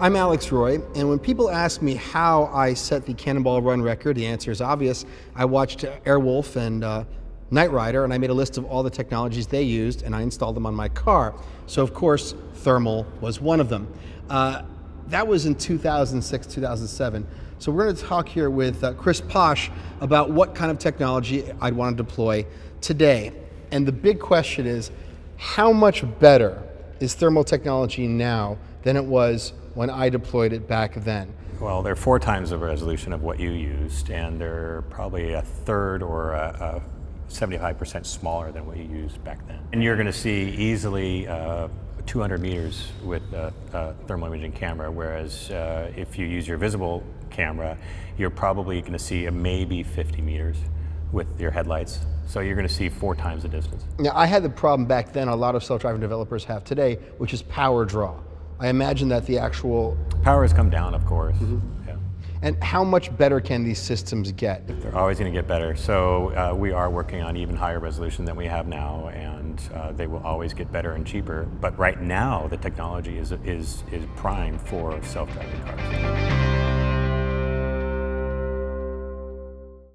I'm Alex Roy, and when people ask me how I set the Cannonball Run record, the answer is obvious. I watched Airwolf and Knight Rider, and I made a list of all the technologies they used, and I installed them on my car. So of course, thermal was one of them. That was in 2006, 2007. So we're going to talk here with Chris Posch about what kind of technology I'd want to deploy today. And the big question is, how much better is thermal technology now than it was when I deployed it back then? Well, they're 4 times the resolution of what you used, and they're probably a third or a 75% smaller than what you used back then. And you're going to see easily 200 meters with a thermal imaging camera, whereas if you use your visible camera, you're probably going to see maybe 50 meters with your headlights. So you're going to see 4 times the distance. Now, I had the problem back then a lot of self-driving developers have today, which is power draw. I imagine that the actual power has come down, of course. Mm-hmm. Yeah. And how much better can these systems get? They're always going to get better. So we are working on even higher resolution than we have now, and they will always get better and cheaper. But right now, the technology is primed for self-driving cars.